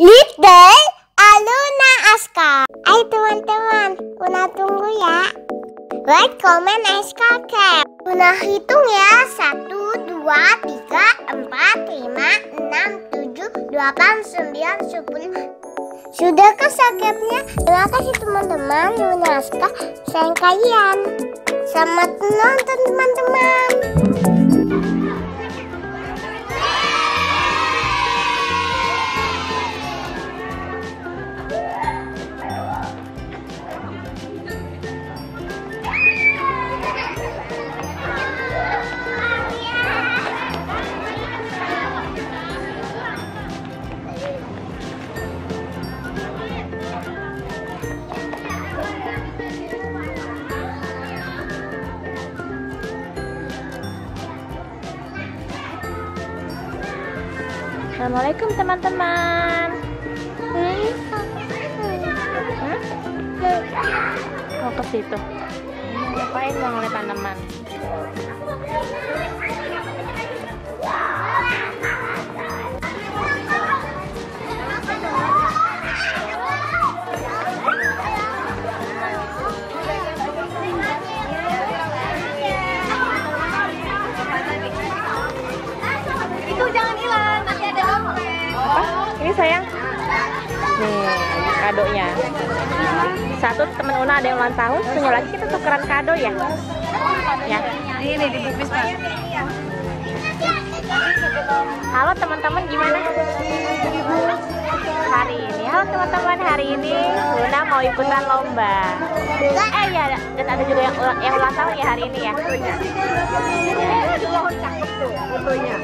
Little Alunazka. Hai teman-teman, Una tunggu ya. Like, comment, and subscribe. Una hitung ya. 1, 2, 3, 4, 5, 6, 7, 8, 9, 10. Sudahkah subscribe-nya? Terima kasih teman-teman. Alunazka sayang kalian. Selamat menonton teman-teman. Assalamualaikum teman-teman. Mau ke situ? Ngapain mau ngeliat tanaman? Ini sayang, nih kadonya. Satu temen Una ada yang ulang tahun, punya lagi kita tukeran kado ya. Ya, ini dibungkus. Halo teman-teman, gimana? Hari ini, halo teman-teman, hari ini Una mau ikutan lomba. Ya, dan ada juga yang ulang tahun ya hari ini ya. Fotonya.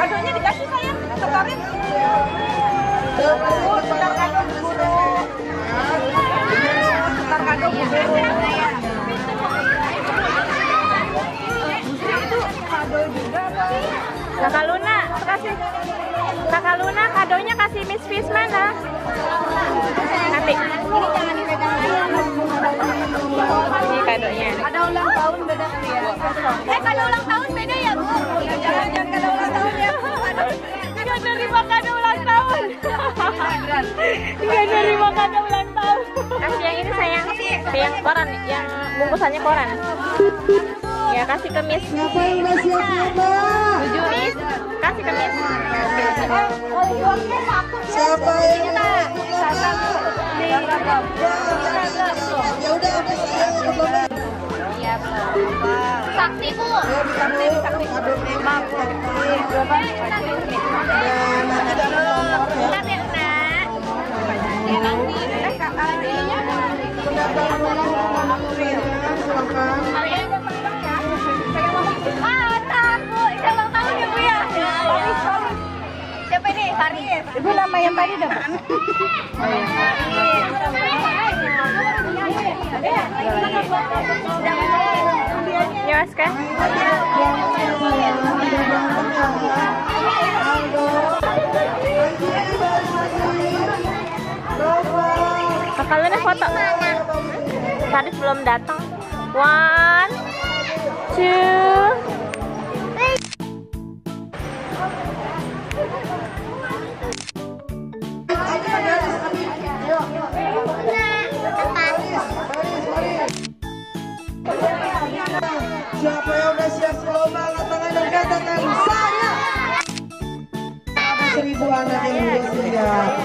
Kadonya dikasih sayang, tukarin. Tukar kado guru. Tukar kado guru. Itu kado juga. Kakak Luna, kasih. Kakak Luna kadonya kasih Miss Fish mana? Nanti. Ini jangan dipegang. Ini kadonya. Ada ulang tahun beda ya. Kalau ulang tahun beda ya, Bu. Jangan kado ulang tahun ya. Enggak nerima kado ulang tahun. Enggak nerima kado ulang tahun. Kasih yang ini sayang. Yang koran, yang bungkusannya koran. Ya, kasih kemis. Ngapain masih lomba? Kemis. Kasih kemis. Siapa yang sakti Bu, Ibu nama yang tadi dapat. Kakak foto. Faris belum datang. 1, 2. Siapa yang udah siap lomba, angkat tangan dan katakan saya. 1000 anak yang udah siap.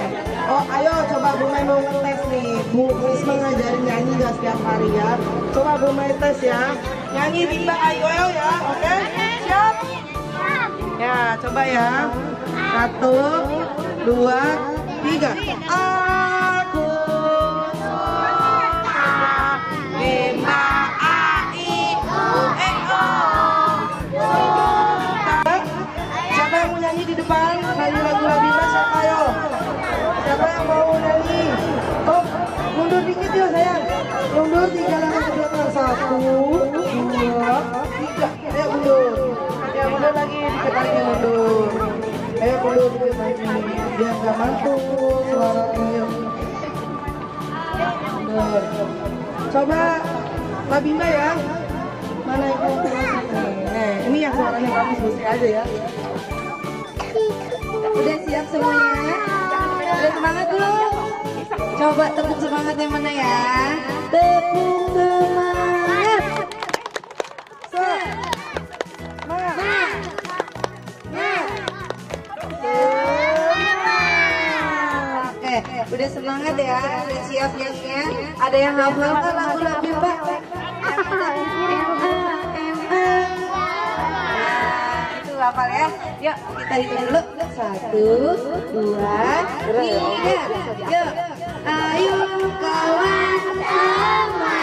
Oh ayo coba Bu Mei mau ngetes nih. Bu Miss mengajarin nyanyi gak setiap hari ya. Coba Bu Mei tes ya. Nyanyi Bimba ayo ya. Oke siap. Ya coba ya. 1, 2, 3. Aku Bimba. Depan nyanyi lagu-lagu masak ayo. Siapa yang mau nyanyi? Oh, mundur dikit ya sayang. Mundur 3 langkah ke belakang. 1, 2, 3. Ayo mundur. Ayo mundur lagi. Ketarnya mundur. Ayo mundur dikit lagi. Biar nggak mantul suaranya. Mundur. Coba Mbak Bimba ya. Mana itu? Ini yang suaranya bagus aja ya. Udah siap semuanya? Udah semangat belum? Coba tepuk semangat yang mana ya? Tepuk semangat. Oke, udah semangat ya? Udah siap ya? Ada yang hafal kan lagu-lagu Bimba? Hafal ya, yuk kita hitung dulu. 1, 2, 3, yuk. Ayo kawan sama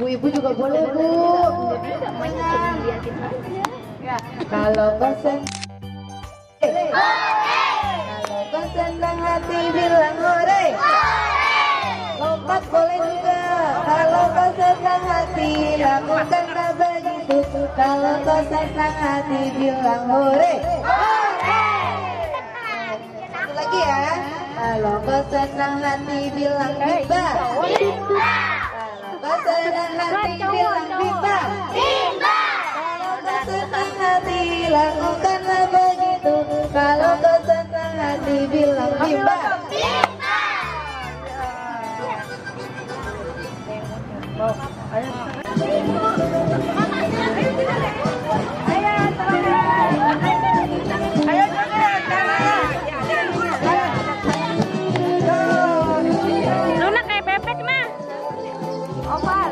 Ibu-ibu juga boleh, Bu. Kalau bosan, kalau kau senang hati bilang hore. Lompat boleh juga. Kalau kau senang hati lakukanlah begitu. Kalau kau senang hati bilang hore. Satu lagi ya. Kalau kau senang hati bilang Bimba. Kalau kau senang hati bilang Bimba. Senang hati lakukanlah begitu. Kalau kau senang hati bilang Bimba. Luna kayak bebek mah. Opal.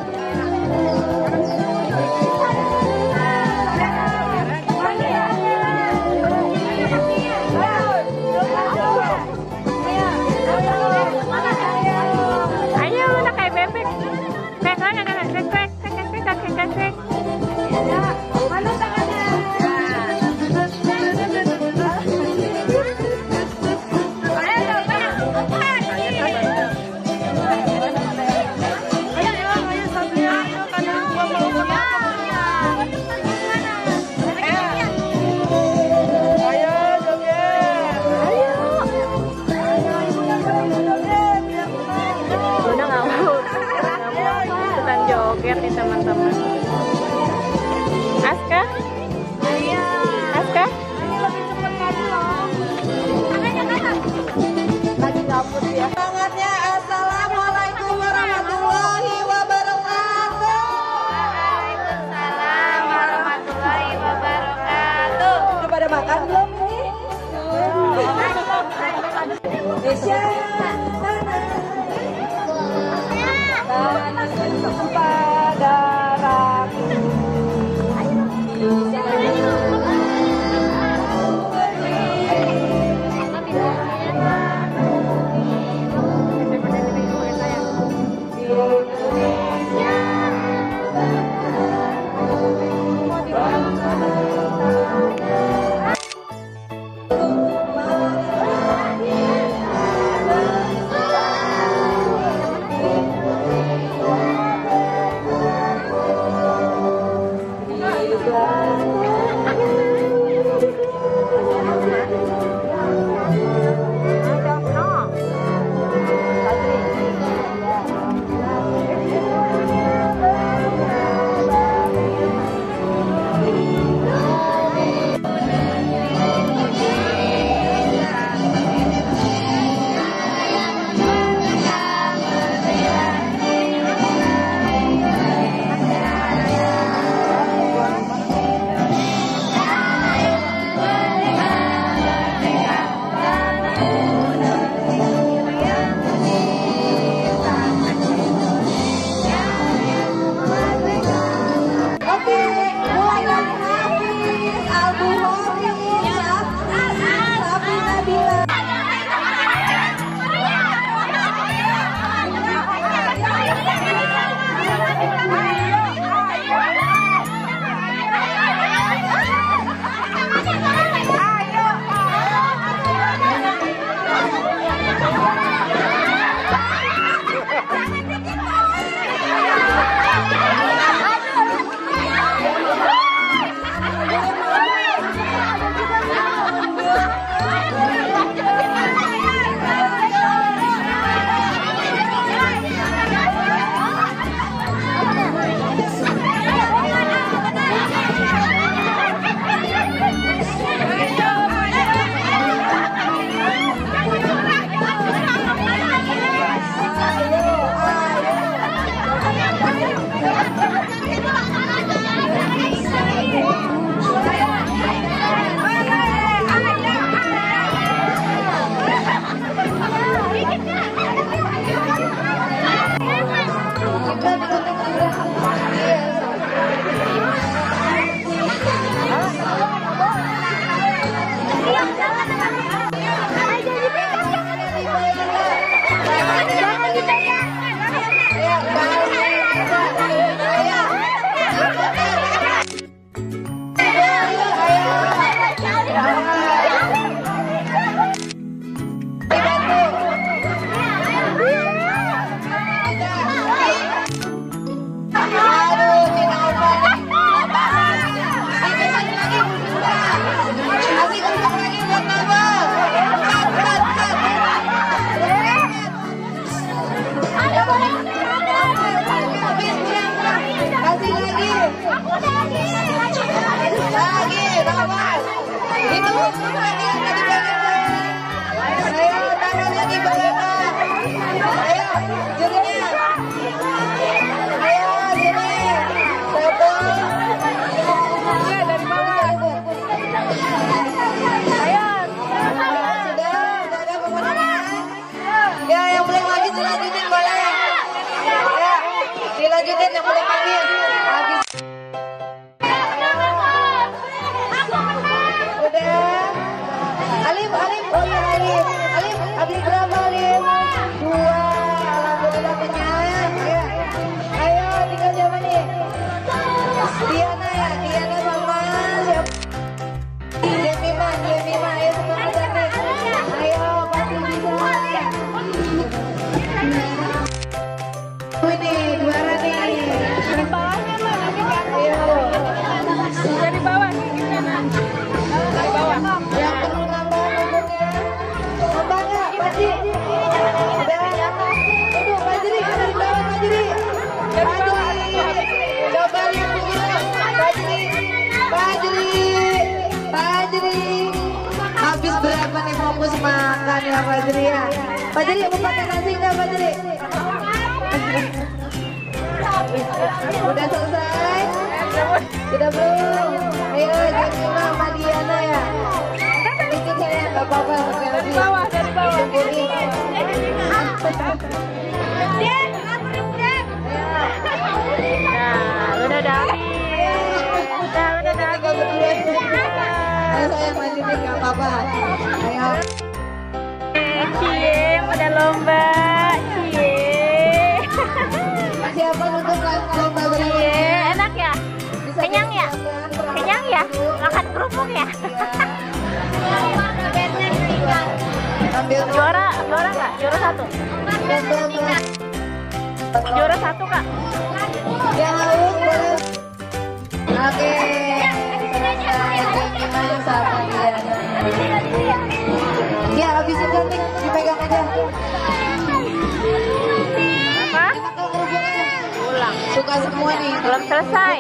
Juara satu kak. Jauh. Oke. semua nih. Belum selesai.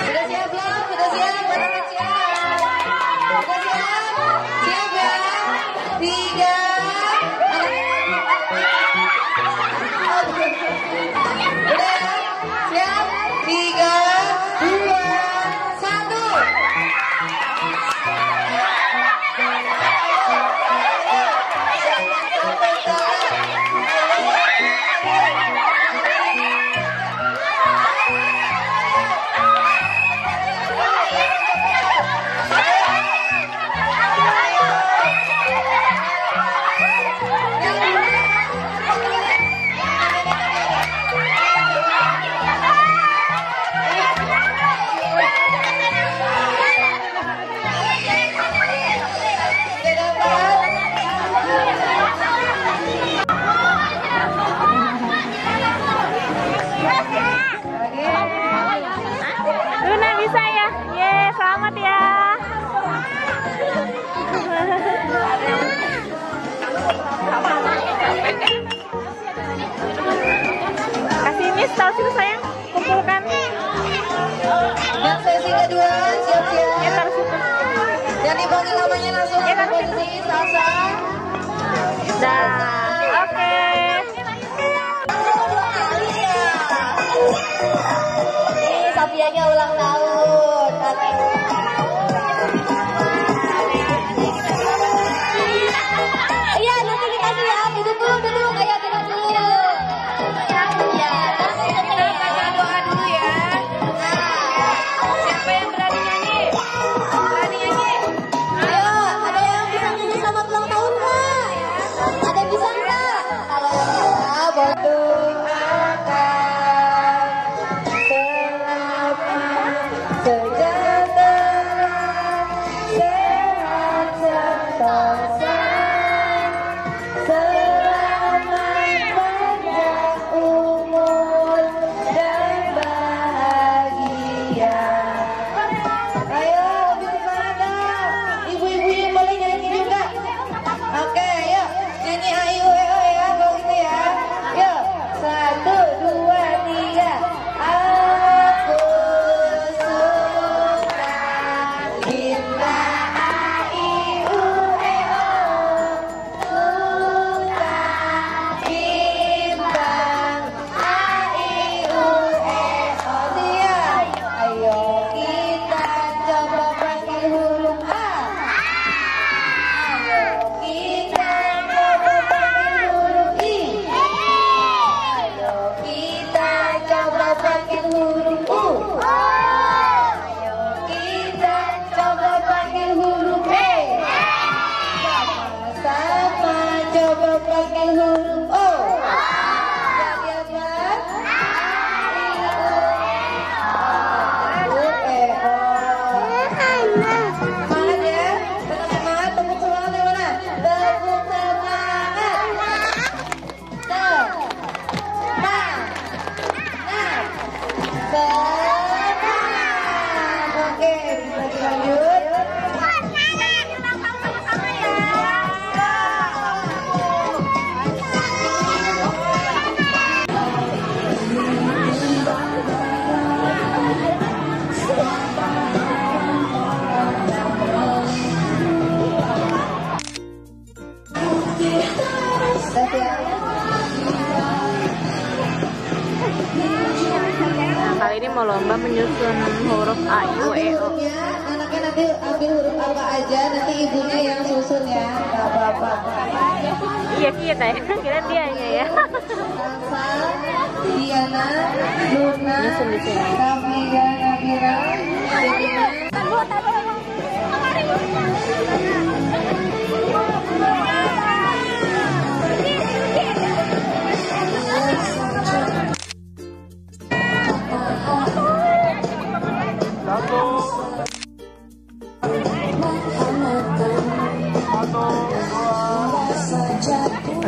Sudah siap belum? Sudah siap? Sudah siap? Sudah siap? Siap ya? 3. Sudah siap? 3, 2, 1. Sini sayang, kumpulkan. Dan sesi kedua, siap-siap. Ya, taruh situ. Dan dipanggil namanya langsung. Ya, taruh situ. Salsa. Nah, oke. Ini Safianya ulang tahun. Iya, nanti dikasih ya. Duduk dulu, kayak duduk dulu. Kali ini mau lomba menyusun huruf A, I, U, E, O. Anaknya nanti ambil huruf apa aja, nanti ibunya yang susun ya. Gak apa-apa. Iya, iya tayang. Kira dia hanya ya. Nafal, Diana, Luna, Kamiya, Nafira, Diana.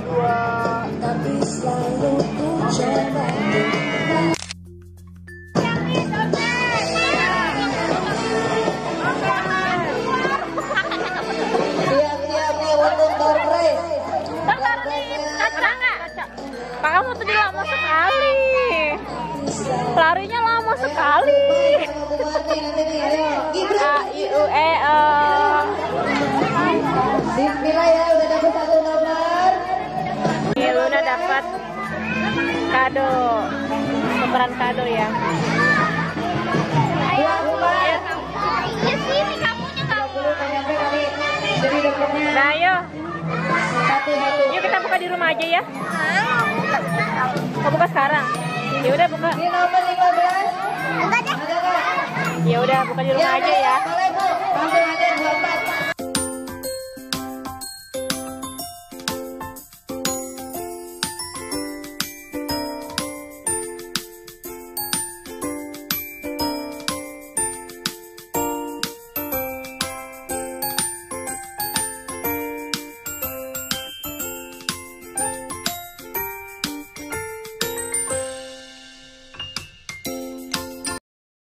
dua. Kakak mau tadi lama sekali. Larinya lama sekali. A, I, U, E, O. Bismillah ya, udah dapat satu nomor. Luna dapat kado, pemeran kado ya. Nah, ayo. Yuk kita buka di rumah aja ya. Mau buka sekarang? Ya udah buka. Ini nomor 15. Ya udah buka di rumah aja ya.